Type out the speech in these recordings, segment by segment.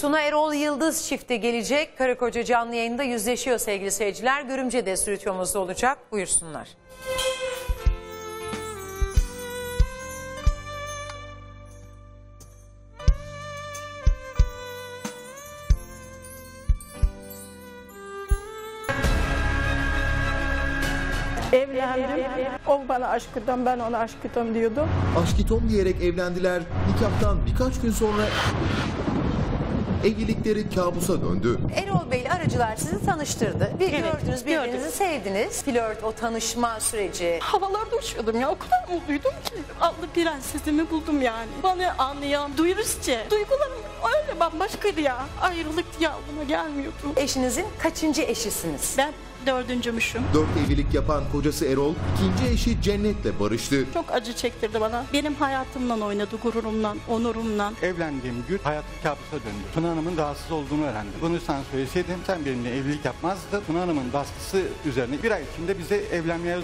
Suna Erol Yıldız çifti gelecek. Karakoca canlı yayında yüzleşiyor sevgili seyirciler. Görümce'de stüdyomuzda olacak. Buyursunlar. Evlendim. O bana aşkıtom, ben ona aşkıtom diyordum. Aşkıtom diyerek evlendiler. Nikahtan birkaç gün sonra evlilikleri kabusa döndü. Erol Bey'le aracılar sizi tanıştırdı. Bir evet, gördünüz, birbirinizi sevdiniz. Flört, o tanışma süreci. Havalarda uçuyordum ya, o kadar mutluydum ki. Adlı prensesimi buldum yani. Bana anlayan, duyuruzca. Duygularım öyle bambaşkaydı ya. Ayrılık diye aklıma gelmiyordu. Eşinizin kaçıncı eşisiniz? Ben 4.'müşüm. 4 evlilik yapan kocası Erol, 2. eşi Cennet'le barıştı. Çok acı çektirdi bana. Benim hayatımla oynadı, gururumla, onurumla. Evlendiğim gün hayatım kabusa döndü. Tuna Hanım'ın rahatsız olduğunu öğrendim. Bunu sana söyleseydim sen benimle evlilik yapmazdın. Tuna Hanım'ın baskısı üzerine bir ay içinde bizi evlenmeye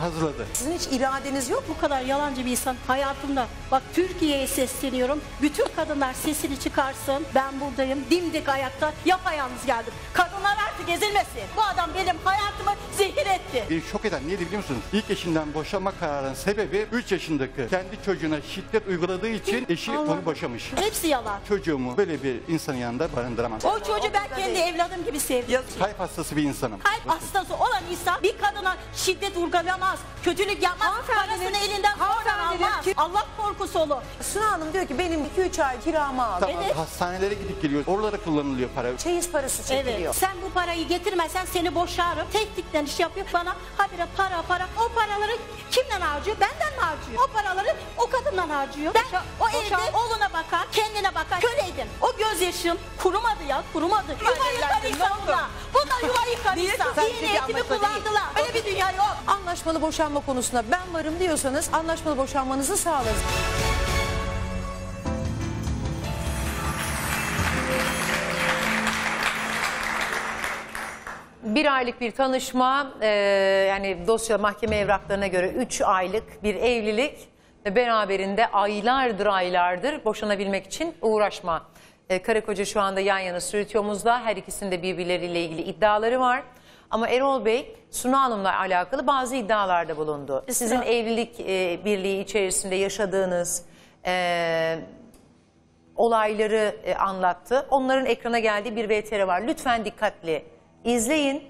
hazırladı. Sizin hiç iradeniz yok mu? Bu kadar yalancı bir insan hayatımda. Bak, Türkiye'ye sesleniyorum. Bütün kadınlar sesini çıkarsın. Ben buradayım. Dimdik ayakta. Yapayalnız geldim. Kadınlar artık ezilmesin. Bu adam benim hayatımı zehir etti. Beni şok eden neydi biliyor musunuz? İlk eşinden boşanma kararının sebebi 3 yaşındaki kendi çocuğuna şiddet uyguladığı için eşi onu boşamış. Hepsi yalan. Çocuğumu böyle bir insanın yanında barındıramam. O çocuğu ben kendi evladım gibi sevdim. Kalp hastası bir insanım. Kalp hastası olan insan bir kadına şiddet uygulamaz, kötülük yapmaz, parasını elinden oradan almaz. Allah korkusu olur. Suna Hanım diyor ki benim 2-3 ay kiramı aldım. Tamam, evet. Hastanelere gidip geliyor. Oralara kullanılıyor para. Çeyiz parası çekiliyor. Evet. Sen bu parayı getirmezsen seni boşarım. Tehditten iş yapıyor bana. Habire para. O paraları kimden harcıyor? Benden mi harcıyor? O paraları o kadından harcıyor. Ben evde oğluna bakar, kendine bakar. Köleydim. O gözyaşım kurumadı ya, kurumadı. Yuva yıkan insan buna. Bu da yuva yıkan insan. Din eğitimi kullandılar. Öyle bir dünya yok. Anlaşmalı boşanma konusunda ben varım diyorsanız anlaşmalı boşanmanızı sağlarız. Bir aylık bir tanışma, yani dosya mahkeme evraklarına göre 3 aylık bir evlilik ve beraberinde aylardır boşanabilmek için uğraşma. Karakoca şu anda yan yana stüdyomuzda, her ikisinde birbirleriyle ilgili iddiaları var. Ama Erol Bey Suna Hanım'la alakalı bazı iddialarda bulundu. Sizin evlilik birliği içerisinde yaşadığınız olayları anlattı. Onların ekrana geldiği bir VTR var. Lütfen dikkatli İzleyin.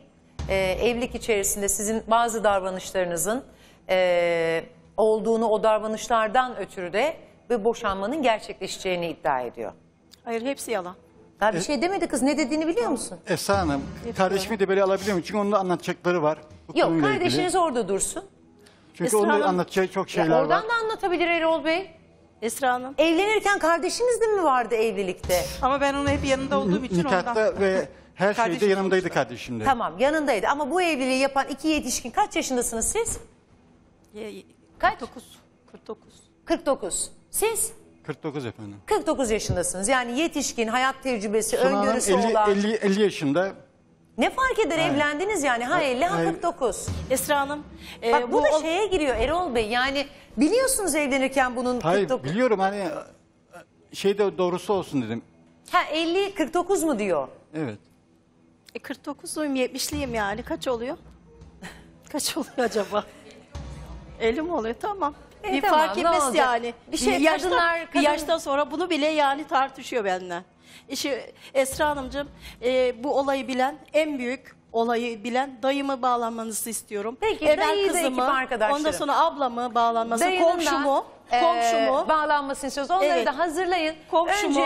Evlilik içerisinde sizin bazı davranışlarınızın olduğunu, o davranışlardan ötürü de bir boşanmanın gerçekleşeceğini iddia ediyor. Hayır, hepsi yalan. Daha bir şey demedi kız, ne dediğini biliyor musun? Esra Hanım, kardeşimi de böyle alabilir miyim? Çünkü onun da anlatacakları var. Yok, kardeşiniz orada dursun. Çünkü onun da anlatacağı çok şeyler var. Oradan da anlatabilir Erol Bey. Esra Hanım. Evlenirken kardeşiniz de mi vardı evlilikte? Ama ben onu hep yanında olduğum için ondan. Ve her şeyde yanımdaydı kardeşimde. Tamam, yanındaydı ama bu evliliği yapan iki yetişkin, kaç yaşındasınız siz? Kaç? 49. Siz? 49 efendim. 49 yaşındasınız. Yani yetişkin, hayat tecrübesi, Suna öngörüsü 50 yaşında. Ne fark eder, hayır, evlendiniz yani, ha 50 ha 49. Esra Hanım. Bak, bu da şeye giriyor Erol Bey, yani biliyorsunuz evlenirken bunun 49. Hayır, biliyorum, hani şeyde doğrusu olsun dedim. Ha 50, 49 mu diyor? Evet. 49'luyum, 70'liyim yani. Kaç oluyor? Kaç oluyor acaba? 50 mi oluyor? Tamam. Bir tamam, fark etmez yani. Bir şey, yaştan sonra bunu bile yani tartışıyor benden. İşte Esra Hanımcığım, bu olayı bilen, en büyük olayı bilen dayımı bağlanmanızı istiyorum. Peki, dayı kızımı, ondan sonra ablamı bağlanması, komşumu bağlanmasını istiyoruz. Onları da hazırlayın. Komşumu.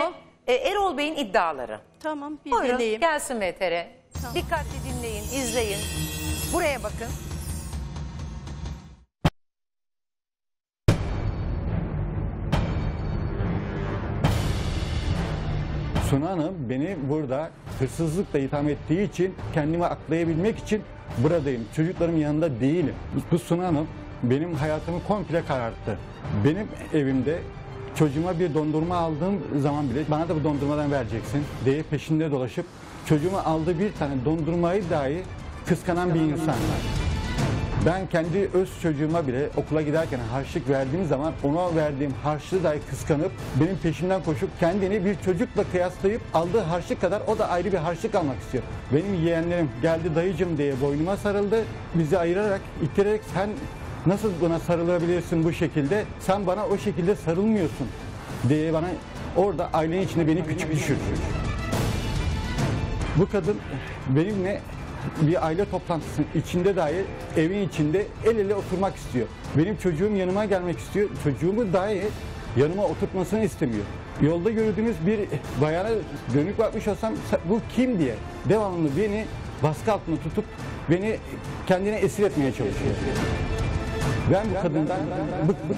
Önce Erol Bey'in iddiaları. Tamam, bir buyurun, dinleyin. Gelsin VTR. Tamam. Dikkatli dinleyin, izleyin. Buraya bakın. Suna Hanım beni burada hırsızlıkla itham ettiği için, kendimi aklayabilmek için buradayım. Çocuklarımın yanında değilim. Bu Suna Hanım benim hayatımı komple kararttı. Benim evimde çocuğuma bir dondurma aldığım zaman bile bana da bu dondurmadan vereceksin diye peşinde dolaşıp çocuğuma aldığı bir tane dondurmayı dahi kıskanan bir insan var. Ben kendi öz çocuğuma bile okula giderken harçlık verdiğim zaman ona verdiğim harçlığı dahi kıskanıp benim peşimden koşup kendini bir çocukla kıyaslayıp aldığı harçlık kadar o da ayrı bir harçlık almak istiyor. Benim yeğenlerim geldi dayıcım diye boynuma sarıldı. Bizi ayırarak, ittirerek sen nasıl bana sarılabilirsin bu şekilde? Sen bana o şekilde sarılmıyorsun diye bana orada ailenin içinde beni küçük düşürüyor. Bu kadın benimle bir aile toplantısının içinde dahi evin içinde el ele oturmak istiyor. Benim çocuğum yanıma gelmek istiyor. Çocuğumu dahi yanıma oturtmasını istemiyor. Yolda gördüğümüz bir bayana dönük bakmış olsam bu kim diye devamlı beni baskı altında tutup beni kendine esir etmeye çalışıyor. Ben bu kadından bıktım.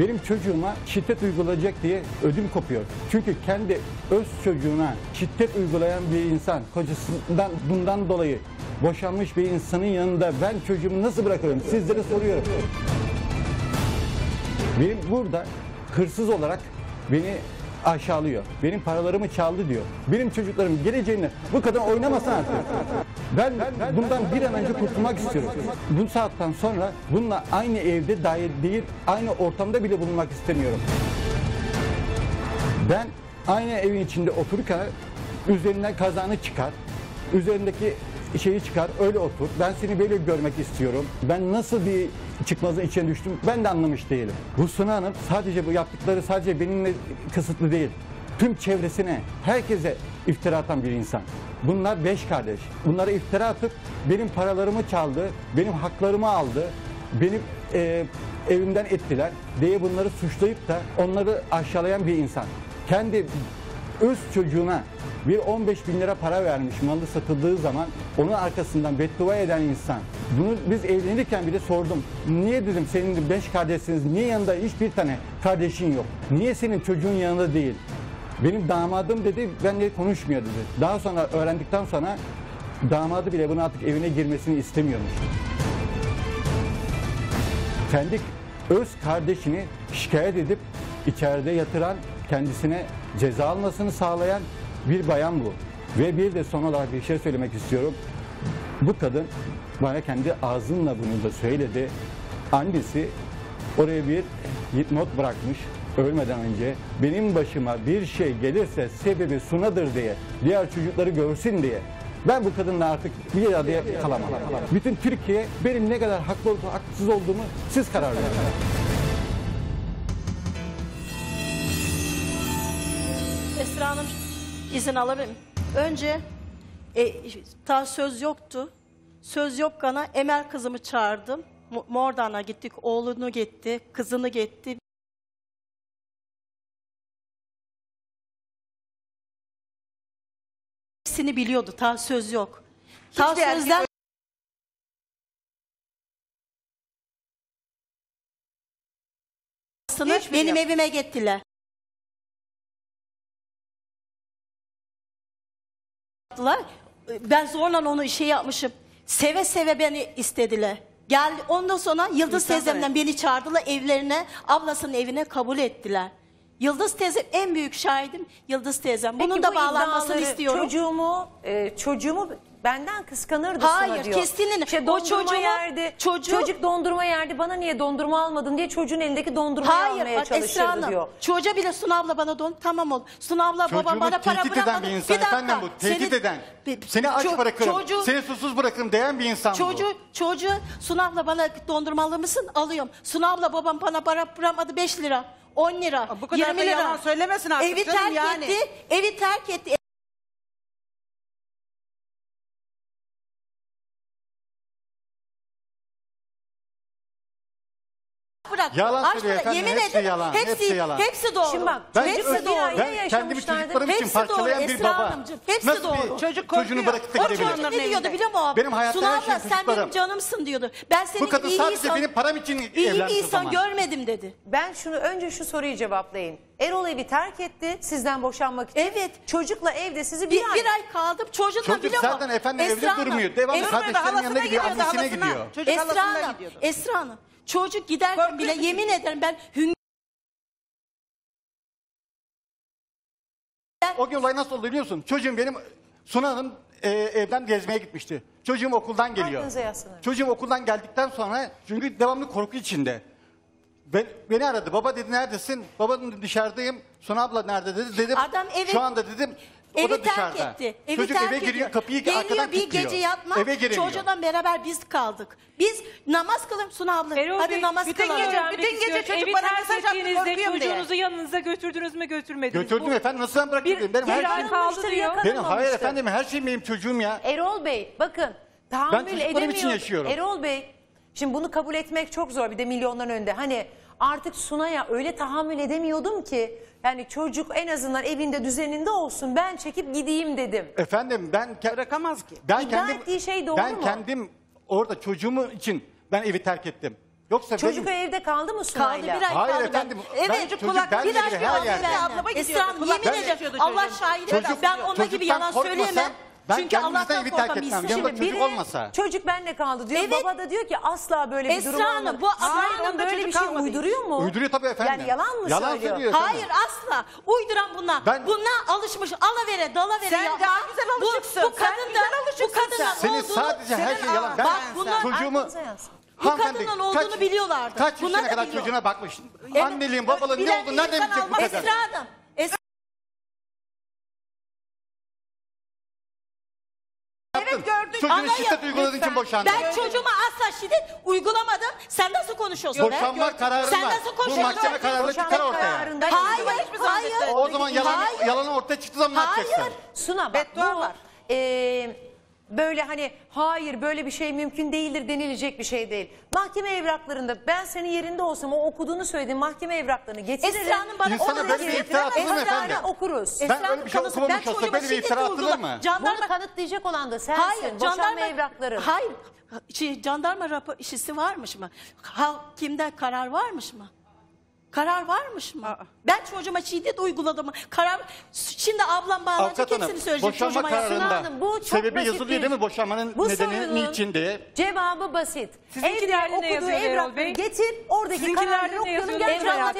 Benim çocuğuma şiddet uygulayacak diye ödüm kopuyor. Çünkü kendi öz çocuğuna şiddet uygulayan bir insan, kocasından bundan dolayı boşanmış bir insanın yanında ben çocuğumu nasıl bırakırım? Sizlere soruyorum. Benim burada hırsız olarak beni aşağılıyor. Benim paralarımı çaldı diyor. Benim çocuklarım geleceğini bu kadar oynamasın artık. Ben bundan bir an önce kurtulmak istiyorum. Bu saatten sonra bununla aynı evde dahi değil, aynı ortamda bile bulunmak istemiyorum. Ben aynı evin içinde otururken üzerinden kazanı çıkar, üzerindeki şeyi çıkar, öyle otur. Ben seni böyle görmek istiyorum. Ben nasıl bir çıkmazın içine düştüm ben de anlamış değilim. Bu Suna Hanım sadece bu yaptıkları sadece benimle kısıtlı değil. Tüm çevresine, herkese iftira atan bir insan. Bunlar 5 kardeş. Bunlara iftira atıp benim paralarımı çaldı, benim haklarımı aldı, benim evimden ettiler diye bunları suçlayıp da onları aşağılayan bir insan. Kendi öz çocuğuna bir 15.000 lira para vermiş malı satıldığı zaman onun arkasından beddua eden insan. Bunu biz evlenirken bile sordum. Niye dedim senin 5 kardeşsiniz, niye yanında hiçbir tane kardeşin yok? Niye senin çocuğun yanında değil? Benim damadım dedi, benimle konuşmuyor dedi. Daha sonra öğrendikten sonra damadı bile bunu artık evine girmesini istemiyormuş. Kendi öz kardeşini şikayet edip içeride yatıran, kendisine ceza almasını sağlayan bir bayan bu. Ve bir de son olarak bir şey söylemek istiyorum. Bu kadın bana kendi ağzımla bunu da söyledi. Annesi oraya bir not bırakmış ölmeden önce. Benim başıma bir şey gelirse sebebi Suna'dır diye, diğer çocukları görsün diye. Ben bu kadınla artık bir adaya kalamam. Bütün Türkiye benim ne kadar haklı olup haksız olduğumu siz karar verin. Esra Hanım izin alabilir miyim? Önce daha söz yoktu. Söz yokkana Emel kızımı çağırdım. Mordan'a gittik. Oğlunu gitti, kızını gitti. Hepsini biliyordu. Ta söz yok. Ta sözden benim evime gittiler. Ben zorla onu şey yapmışım. Seve seve beni istediler. Geldi. Ondan sonra Yıldız teyzemden beni çağırdılar evlerine, ablasının evine kabul ettiler. Yıldız teyzem en büyük şahidim. Yıldız teyzem. Bunun da bağlanmasını istiyorum. Çocuğumu benden kıskanırdı. Hayır, kesinlikle. İşte çocuk dondurma yerdi. Bana niye dondurma almadın diye çocuğun elindeki dondurmayı almaya çalışırdı diyor. Çocuğa bile Suna abla bana tamam ol. Suna abla babam bana para bırakmadı. Bir dakika. Tehdit eden. Seni aç bırakırım. Seni susuz bırakırım diyen bir insan bu. Çocuğu Suna abla bana dondurma alır mısın? Alıyorum. Suna abla babam bana para bırakmadı 5 lira. 10 lira, 20 lira. Yalan söylemesin artık. Evi terk yani. Etti, evi terk etti. Bırak. Yalan söylüyor. Yemin ederim hepsi yalan. Hepsi doğru. Şimdi bak, hepsi doğru. Ben kendimi çocuklarım için parçalayan bir baba. Hanımcığım, hepsi nasıl doğru. Çocuğunu bırakıp da gidebilir. O çocuk ne diyordu biliyor musun abi? Benim hayatta her şeyim sen benim canımsın diyordu. Ben senin bu kadın sadece benim param için evlenmiş o zaman. İyi insan görmedim dedi. Ben önce şu soruyu cevaplayayım. Erol evi terk etti sizden boşanmak için. Evet. Çocukla evde sizi bir ay kaldım. Çocuk biliyor musun? Zaten efendim evde durmuyor. Devamlı kardeşlerinin yanına gidiyor, annesine gidiyor. Esra Hanım. Çocuk giderken korkun bile mi? Yemin ederim ben O gün olay nasıl oldu biliyor musun? Çocuğum benim Suna Hanım evden gezmeye gitmişti. Çocuğum okuldan geliyor. Çocuğum okuldan geldikten sonra, çünkü devamlı korku içinde. Beni aradı. Baba dedi neredesin? Baba dedi dışarıdayım. Suna abla nerede dedi. Dedim adam evi, şu anda dedim. Evi terk dışarıda. Etti. Evi çocuk terk eve giriyor. Ediyor. Kapıyı geliyor, arkadan kilitliyor. Geliyor bir gece yatmak. Çocuğunla beraber biz kaldık. Biz namaz kılalım Suna abla. Erol hadi Bey, namaz kılalım. Bütün gece çocuk bana mesaj attı. Çocuğunuzu diye. Yanınıza götürdünüz mü götürmediniz mi? Götürdüm efendim. Nasıl ben bırakayım? Benim her şeyim kaldı diyor. Hayır efendim her şeyim benim çocuğum ya. Erol Bey bakın tahammül edemiyorum. Erol Bey. Şimdi bunu kabul etmek çok zor, bir de milyonların önünde. Hani artık Suna'ya öyle tahammül edemiyordum ki, yani çocuk en azından evinde düzeninde olsun, ben çekip gideyim dedim. Efendim ben bırakamaz ki. İddia ettiği şey doğru mu? Ben kendim orada çocuğumu için ben evi terk ettim. Yoksa çocuk evde kaldı mı Suna'yla? Kaldı, bir ay kaldı. Hayır efendim. Evet, çocuk ben bir ay ablama gidiyordu. Esra yemin ederim Allah şahide ben onunla gibi yalan söyleyemem. Ben çünkü Allah'tan evi terk etmem. Şimdi çocuk biri, olmasa. Çocuk benle kaldı diyor. Evet. Baba da diyor ki asla böyle bir durum olmadı. Bu Esra'nın böyle bir şey uyduruyor mu? Uyduruyor tabii efendim. Yani yalan mı yalan söylüyor? Söylüyor hayır asla. Uyduran bunlar. Buna alışmış. Alavere, dalavere. Sen ya. Daha güzel alışıksın. Bu kadın da bu kadınla senin olduğunu, sadece her şey yalan. Ben bunlar çocuğumu bu kadının olduğunu biliyorlardı. Kaç yaşına kadar çocuğuna bakmış. Anneliğin, babalığın ne olduğunu nereden bilecek bu kadın? Esra'nın. Çocuğuna şiddet uyguladığın için boşandın. Ben çocuğuma asla şiddet uygulamadım. Sen nasıl konuşuyorsun? Boşanma kararı var. Bu mahkeme kararında çıkar ortaya. Hayır, hayır. O zaman yalan ortaya çıktığı zaman ne yapacaksın? Hayır. Suna bak bu var. Böyle hani hayır böyle bir şey mümkün değildir denilecek bir şey değil. Mahkeme evraklarında ben senin yerinde olsam o okuduğunu söyledim mahkeme evraklarını getiririm. Esra'nın bana İnsana böyle bir iftira atılır mı efendim? Okuruz. Ben öyle bir şey okumamış olsa böyle bir iftira atılır mı? Bunu kanıtlayacak olan da sensin. Hayır, boşanma evrakları. Hayır, jandarma rapor işisi varmış mı? Hakimde karar varmış mı? Karar varmış mı? Aa. Ben çocuğuma şiddet uyguladım mı? Karar şimdi ablam bağlanacak hepsini söyleyecek çocuğuma. Hanım, bu çok sebebi basit yazılıyor değil mi? Boşanmanın bu nedeni niçin diye. Cevabı basit. Evler okuduğu evrakları getir. Oradaki kararları okuduğunu gel anlat.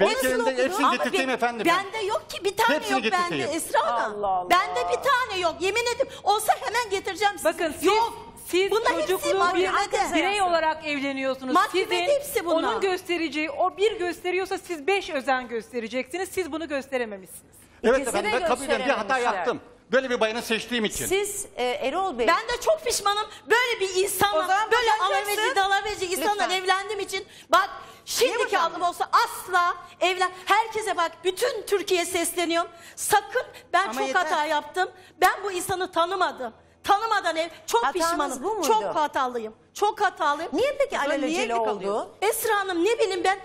Benim elimde hepsini getirteyim efendim. Bende yok ki bir tane hepsini yok getirteyim. Bende Esra Hanım. Bende bir tane yok yemin ederim. Olsa hemen getireceğim size. Bakın yok. Siz çocukluğu bir birey olarak evleniyorsunuz. Sizin onun göstereceği, o bir gösteriyorsa siz 5 özen göstereceksiniz. Siz bunu gösterememişsiniz. Evet efendim ben kabul ediyorum bir hata yaptım. Böyle bir bayanı seçtiğim için. Siz Erol Bey. Ben de çok pişmanım. Böyle bir insanla, böyle alaveci dalaveci insanla evlendiğim için. Bak şimdiki adım olsa asla evlen. Herkese bak bütün Türkiye'ye sesleniyorum. Sakın ben ama çok yeter. Hata yaptım. Ben bu insanı tanımadım. Tanımadan ev çok hatanız pişmanım. Bu çok hatalıyım. Çok hatalıyım. Niye peki alelacele oldu? Esra Hanım ne bileyim ben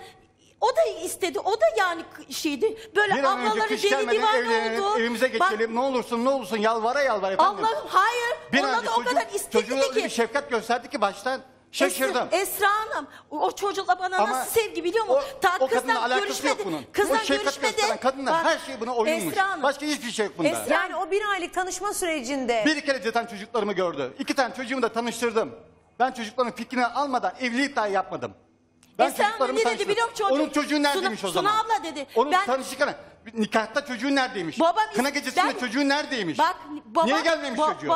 o da istedi. O da yani şeydi. Böyle ablaları deli divane oldu. Evimize geçelim. Bak, ne olursun ne olursun yalvara yalvar efendim. Allah'ım hayır. Bir ona da o kadar istedi ki. Çocuğu bir şefkat gösterdi ki baştan. Şaşırdım. Esra Hanım o çocukla bana ama nasıl sevgi biliyor musun? O kızla görüşmedi. Kızla görüşmedi. Kadınlar her şey buna oyunmuş. Başka hiçbir şey yok bunda. Esra, yani o bir aylık tanışma sürecinde. Bir kere zaten çocuklarımı gördü. 2 tane çocuğumu da tanıştırdım. Ben çocukların fikrini almadan evlilik dahi yapmadım. Ben çocuklarımı tanıştırdım. Dedi, çocuk, onun çocuğu neredeymiş o zaman? Suna abla dedi. Onun tanıştıklarına. Nikahta çocuğu neredeymiş? Kına gecesinde çocuğu neredeymiş? Bak, babam, niye gelmemiş çocuğu?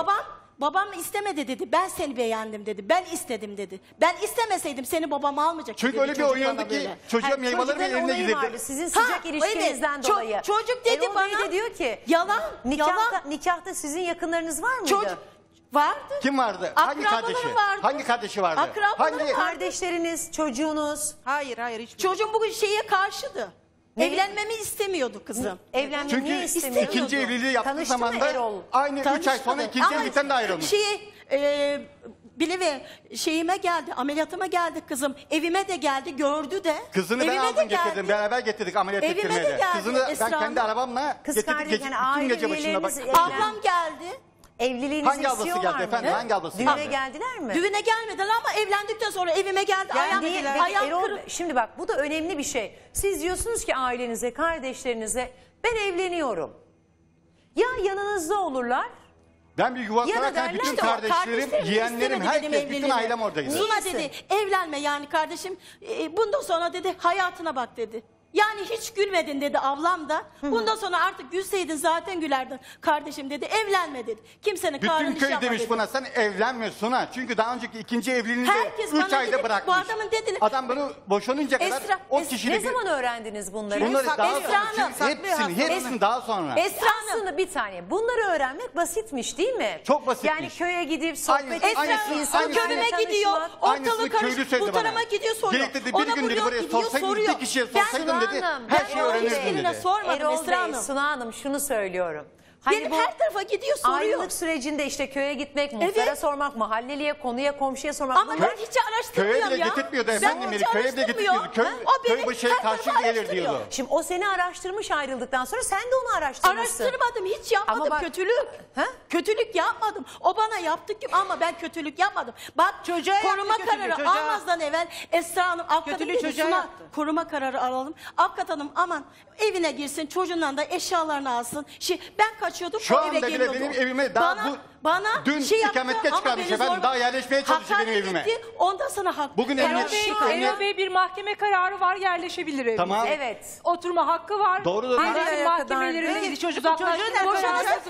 Babam istemedi dedi. Ben seni beğendim dedi. Ben istedim dedi. Ben istemeseydim seni babam almayacak. Çünkü öyle bir oynadı ki çocuğa meyveleri ve eline giderdi. Sizin sıcak ilişkinizden dolayı. Çocuk dedi Erol bana. De diyor ki yalan. Nikahta sizin yakınlarınız var mıydı? Çocuk vardı. Kim vardı? Hangi kardeşi? Vardı. Hangi kardeşi vardı? Hangi kardeşleriniz, çocuğunuz? Hayır hiç. Çocuğum bugün şeye karşıdı. Ne? Evlenmemi istemiyordu kızım. Evlenmemi niye istemiyordu? Çünkü ikinci evliliği yaptığı zaman da aynı 3 ay sonra ikinci evlilikten de ayrılmış. Bileve şeyime geldi, ameliyatıma geldi kızım. Evime de geldi, gördü de. Kızını ben aldım getirdim, beraber getirdik ameliyat ettirmeye de. Kızını ben kendi arabamla getirdik bütün gece başında bak. Ablam geldi. Evliliğinizi istiyorlar mı? Efendim, hangi ablası geldi? Düğüne geldiler mi? Düğüne gelmediler ama evlendikten sonra evime geldi. Şimdi bak bu da önemli bir şey. Siz diyorsunuz ki ailenize, kardeşlerinize ben evleniyorum. Ya yanınızda olurlar. Ben bir yuva kurarken bütün kardeşlerim, yeğenlerim, herkes, bütün ailem oradaydı. Suna dedi evlenme yani kardeşim. Bundan sonra dedi hayatına bak dedi. Yani hiç gülmedin dedi ablam da. Bundan sonra artık gülseydin zaten gülerdin kardeşim dedi. Evlenme dedi. Kimsenin karnını iş yapma dedi. Bütün köy demiş buna, sen evlenme Suna. Çünkü daha önceki ikinci evliliğinde 3 ayda dedi, bırakmış. Bu adamın dediğini. Adam bunu boşanınca kadar o kişiyle... Ne zaman öğrendiniz bunları? Bunları daha sonra. Hepsini daha sonra. Esra Hanım bir tane. Bunları öğrenmek basitmiş değil mi? Çok basitmiş. Yani köye gidip sohbet etmiyor. Köyüme gidiyor. Ortalığı karıştırıyor. Bu tarafa gidiyor soruyor. Ona buluyor gidiyor soruyor. Ben dedi, her şeyi öğrenirdim dedi. Sormadım Erol Bey, Suna Hanım şunu söylüyorum. Hani benim her tarafa gidiyor soruyor. Ayrılık sürecinde işte köye gitmek, muhtara sormak, mahalleliye, konuya, komşuya sormak. Ama ben hiç araştırmıyorum ya. Köye bile getirtmiyordu efendim beni. Köye bile getirtmiyordu. Köy bu şeye karşı gelir diyordu. Şimdi o seni araştırmış ayrıldıktan sonra, sen de onu araştırmışsın. Araştırmadım, hiç yapmadım bak, kötülük. Ha? Kötülük yapmadım. O bana yaptık gibi ama ben kötülük yapmadım. Bak çocuğa koruma kararı almazdan evvel Esra Hanım avukat dedi Suna koruma kararı alalım. Avukat Hanım aman evine girsin, çocuğundan da eşyalarını alsın. Ben kaçıyordum. Şu anda bile benim evime daha dün ikamette çıkarmış efendim. Daha yerleşmeye çalışıyor benim evime. Etti, ondan sana hak. Bugün Erol Bey bir mahkeme kararı var, yerleşebilir evimize. Tamam. Evet. Oturma hakkı var. Doğru. Annenin mahkemelerine gidip çocuklarınız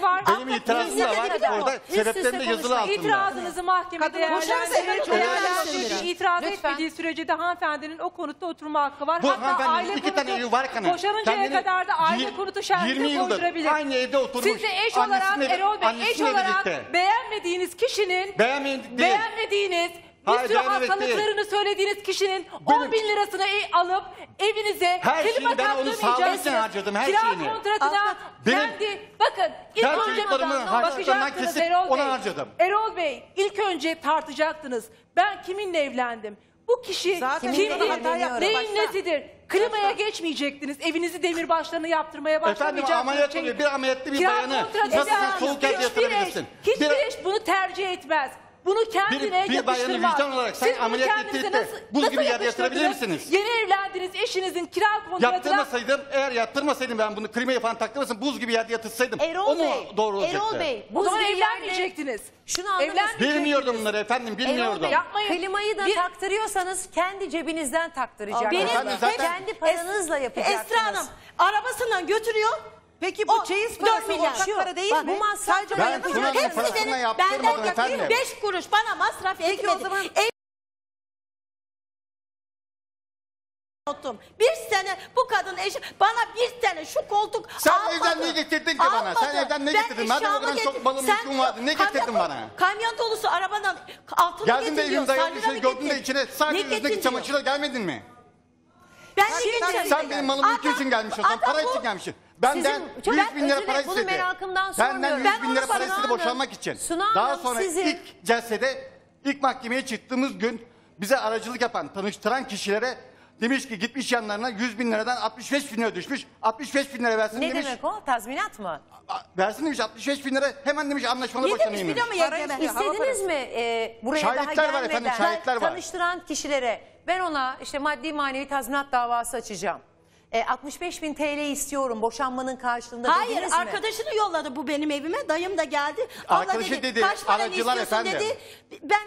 var. Benim itirazım da var orada. Sebeplerim de yazılı altında. İtirazınızı mahkemede değerlendirin. İtiraz etmediği sürece de hanımefendinin o konutta oturma hakkı var. Hatta aile konutu boşanıncaya kadar da aile konutu şerhini koydurabilir. Aynı evde oturmuş. Siz de eş olarak Erol Bey, eş olarak beğenmediğiniz kişinin, beğenmediğiniz bir sürü hastalıklarını söylediğiniz kişinin 10.000 lirasını alıp evinize klima kaptırmayacaksınız. Kira kontratına kendi, bakın ilk önce bakacaktınız Erol Bey. Erol Bey ilk önce tartacaktınız. Ben kiminle evlendim? Bu kişi kimdir? Neyin nesidir? Klimaya geçmeyecektiniz. Evinizi demirbaşlarını yaptırmaya başlamayacaksınız. Efendim ameliyat oluyor. Bir ameliyatlı bir bayanı nasıl sen soğuk yerde yatırabilirsin? Hiçbir eş bunu tercih etmez. Bunu kendine bir bayanı vicdan olarak sen ameliyat ettirip de buz gibi yerde yatırabilir misiniz? Yeni evlendiğiniz eşinizin kira kontratına... Yaptırmasaydım, eğer yaptırmasaydım ben bunu klimayı falan taktırmasın, buz gibi yerde yatırsaydım. O mu doğru olacaktı? Erol Bey, o zaman evlenmeyecektiniz. Şunu anlamışsınız. Bilmiyordum bunları efendim, bilmiyordum. Klimayı da taktırıyorsanız kendi cebinizden taktıracaksınız. Kendi paranızla yapacaksınız. Esra Hanım arabasından götürüyor. Peki bu çeyiz parası ortak para değil mi? Bu masrafı hepsi benim, benden yakın 5 kuruş bana masraf etmedi. Peki o zaman... Bir sene bu kadın eşi bana bir sene şu koltuk almadı. Sen evden ne getirdin ki bana? Sen evden ne getirdin? Madem o kadar çok balım yüküm vardı, ne getirdin bana? Kamyon dolusu arabadan altını getiriyor. Geldin de evimde yanlış şey gördün de içine sadece yüzündeki çamaşırla gelmedin mi? Sen benim malımı yükü için gelmiş olsan, para için gelmişsin. Benden 100.000 lira para istedi. Benden 100.000 lira para istedi boşanmak için. Daha sonra ilk celsede, ilk mahkemeye çıktığımız gün bize aracılık yapan, tanıştıran kişilere demiş ki gitmiş yanlarına 100.000 liradan 65.000 lira düşmüş. 65.000 lira versin demiş. Ne demek o? Tazminat mı? Versin demiş 65.000 lira. Hemen demiş anlaşmalı boşanayım demiş. İstediniz mi buraya daha gelmeden? Şahitler var efendim, şahitler var. Tanıştıran kişilere ben ona işte maddi manevi tazminat davası açacağım. 65.000 TL istiyorum boşanmanın karşılığında. Hayır, arkadaşını yolladı bu benim evime. Dayım da geldi. Arkadaşı dedi, kaç para istiyorsun efendim dedi. Ben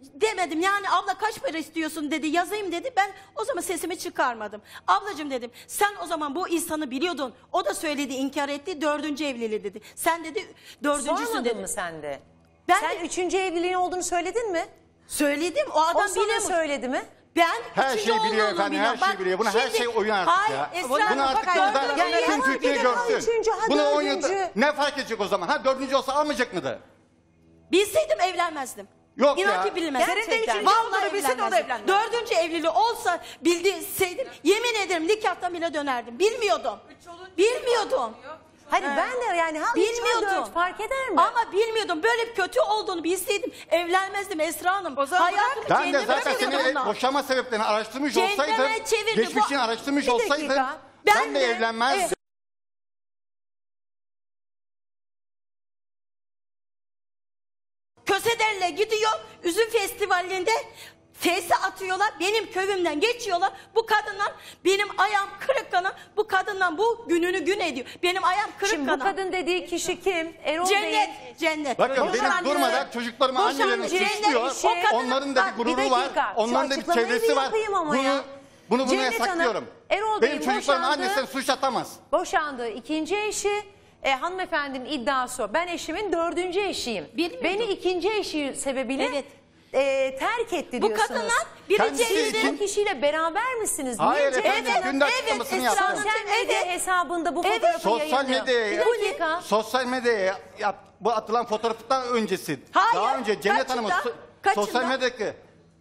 demedim yani abla kaç para istiyorsun dedi, yazayım dedi. Ben o zaman sesimi çıkarmadım. Ablacığım dedim, sen o zaman bu insanı biliyordun. O da söyledi, inkar etti. 4. evliliği dedi. Sen dedi 4.'sün dedi. Sormadın mı sen de? Sen 3. evliliğin olduğunu söyledin mi? Söyledim. O adam bile söyledi mi? Ben her şeyi biliyor efendim, her şeyi biliyor. Buna her şey oyun artık ya. Bunu artık bütün Türkiye görsün. Buna oynadı. Ne fark edecek o zaman? Ha 4. olsa almayacak mıydı? Bilseydim evlenmezdim. Yok ya. Senin de 3. olduğunu bilsin, o da evlenmez. 4. evliliği olsa bilseydim yemin ederim nikahtan bile dönerdim. Bilmiyordum. Bilmiyordum. Hani ben de yani bilmiyordum. Fark eder mi? Ama bilmiyordum. Böyle bir kötü olduğunu bilseydim evlenmezdim Esra Hanım. O zaman ben de zaten seni boşama sebeplerini araştırmış olsaydım, geçmişini araştırmış olsaydım ben de evlenmezdim. Kösedere'yle gidiyor. Üzüm festivalinde fesi atıyorlar, benim köyümden geçiyorlar. Bu kadından benim ayağım kırık kana, bu kadından bu gününü gün ediyor. Benim ayağım kırık kana. Şimdi bu kadın dediği kişi kim? Erol Bey. Cennet. Bakın benim durmadan çocuklarımı annelerine suçluyor. Onların da bir gururu var. Onların da bir çevresi var. Bunu Bunu yasaklıyorum. Hanım, benim çocuklarım annesine suç atamaz. Boşandı. İkinci eşi hanımefendinin iddiası o. Ben eşimin dördüncü eşiyim. Bilmiyorum. Beni ikinci eşi sebebiyle terk etti bu diyorsunuz. Bu kadınlar birinci kişiyle beraber misiniz? Hayır efendim. Evet. Sosyal medya hesabında bu fotoğrafı yayınlıyor. Sosyal medya bu atılan fotoğraftan öncesi. Hayır. Daha önce Cennet Hanım'ın sosyal medyadaki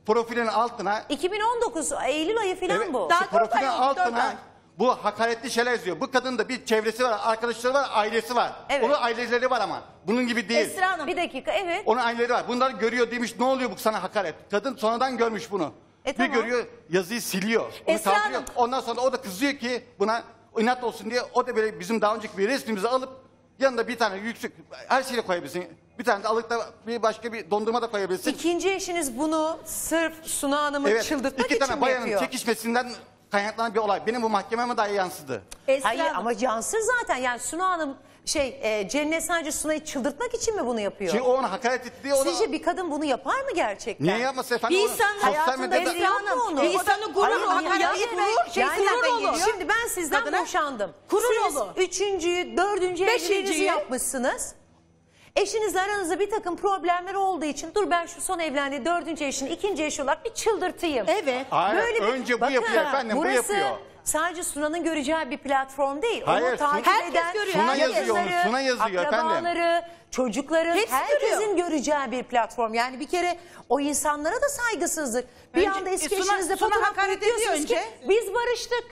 profilin altına 2019 Eylül ayı falan bu. Daha profilin altına bu hakaretli şeyler yazıyor. Bu kadının da bir çevresi var, arkadaşları var, ailesi var. Evet. Onun aileleri var ama. Bunun gibi değil. Esra Hanım bir dakika onun aileleri var. Bunlar görüyor demiş ne oluyor bu sana hakaret. Kadın sonradan görmüş bunu. Bir görüyor yazıyı siliyor. Esra Hanım. Ondan sonra o da kızıyor ki buna inat olsun diye o da böyle bizim daha önceki bir resmimizi alıp yanında bir tane yüksek her şeyle koyabilirsin. Bir tane de alıp da bir başka bir dondurma da koyabilirsin. İkinci eşiniz bunu sırf Suna Hanım'ı çıldırtmak için mi yapıyor? İki tane bayanın çekişmesinden kaynaklanan bir olay. Benim bu mahkememe dahi yansıdı. Esra Hayır Hanım. Ama yansır zaten. Yani Suna Hanım Cennet sadece Suna'yı çıldırtmak için mi bunu yapıyor? Ki o ona hakaret etti diye o da... Sizce bir kadın bunu yapar mı gerçekten? Niye yapmaz efendim? Bir insan hayatında Esra Hanım. Bir insanı gurur olur. Şimdi ben sizden boşandım. Siz üçüncüyü, dördüncü evliliğinizi yapmışsınız. Eşinizle aranızda bir takım problemler olduğu için dur ben şu son evlendiği dördüncü eşini ikinci eş olarak bir çıldırtayım. Evet. Aynen. Böyle bir... Önce bu yapıyor efendim, bu yapıyor. Sadece Suna'nın göreceği bir platform değil. Hayır, onu takip eden Suna yazıyor, akrabaları, çocukların herkesin göreceği bir platform. Yani bir kere o insanlara da saygısızlık. Bir anda eski eşinizle fotoğraf koyuyorsunuz ki biz barıştık.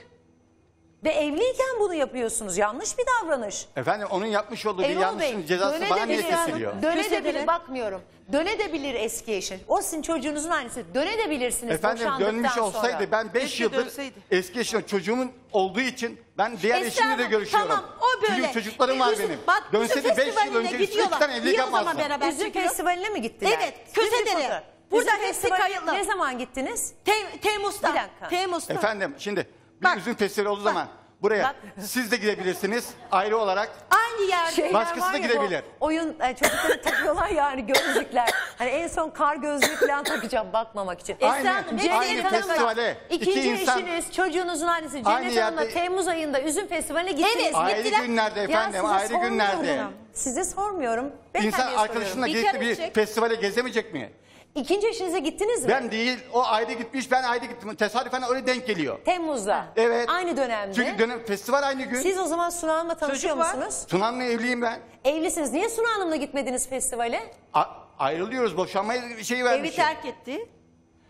Ve evliyken bunu yapıyorsunuz. Yanlış bir davranış. Efendim onun yapmış olduğu bir yanlışın cezası bana niye kesiliyor? Dönedebilir bakmıyorum. Dönedebilir eski eşin. O sizin çocuğunuzun annesi. Dönedebilirsiniz boşandıktan sonra. Efendim dönmüş olsaydı ben 5 yıldır eski eşin çocuğumun olduğu için ben diğer eşimle de görüşüyorum. Tamam o böyle. Çünkü çocuklarım var benim. Bak, dönseydi 5 yıl önce 3-2'den evlilik yapmazdım. Üzüm festivaline mi gitti? Evet. Kösedere. Burada hepsi kayıtlı. Ne zaman gittiniz? Temmuz'da. Bir dakika. Temmuz'da. Efendim şimdi... Bir üzüm festivali olduğu zaman buraya siz de gidebilirsiniz ayrı olarak. Aynı yerde. Başkası da gidebilir. Oyun çocukları takıyorlar yani gözlükler. Hani en son kar gözlüğü falan takacağım bakmamak için. Aynı festivale. İkinci eşiniz çocuğunuzun annesi Cennet Hanım'la Temmuz ayında üzüm festivaline gittiniz. Ayrı günlerde efendim ayrı günlerde. Size sormuyorum. İnsan arkadaşınla gelip bir festivale gezemeyecek mi? İkinci eşinize gittiniz mi? Ben değil, o ayrı gitmiş, ben ayrı gittim. Tesadüfen öyle denk geliyor. Temmuz'da. Evet. Aynı dönemde. Çünkü festival aynı gün. Siz o zaman Suna Hanım'la tanışıyor musunuz? Suna Hanım'la evliyim ben. Evlisiniz. Niye Suna Hanım'la gitmediniz festivale? Ayrılıyoruz, boşanma şeyi vermişim. Evi terk etti.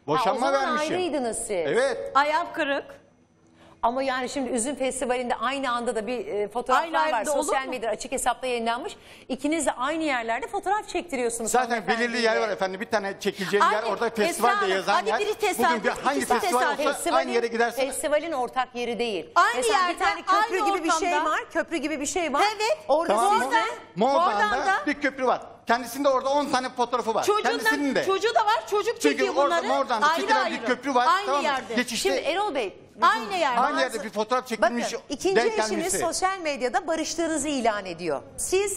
Boşanma vermişim. O zaman ayrıydınız siz. Evet. Ayağım kırık. Ama yani şimdi üzüm festivalinde aynı anda da bir fotoğraflar var. Sosyal medyada açık hesapta yayınlanmış. İkiniz de aynı yerlerde fotoğraf çektiriyorsunuz. Zaten belirli yer var efendim. Bir tane çekileceğin yer orada festivalde yazan yer. Bugün hangi festival olsa aynı yere gidersiniz. Festivalin ortak yeri değil. Aynı yerde bir tane köprü gibi bir şey var. Köprü gibi bir şey var. Evet. Orada Mordan'da bir köprü var. Kendisinde orada 10 tane fotoğrafı var. Çocuğu da var. Çocuk çekiyor bunları. Çünkü Mordan'da çekilen bir köprü var. Aynı yerde. Şimdi Erol Bey. Aynı yerde bir fotoğraf çekilmiş. Bakın ikinci eşiniz sosyal medyada barıştığınızı ilan ediyor. Siz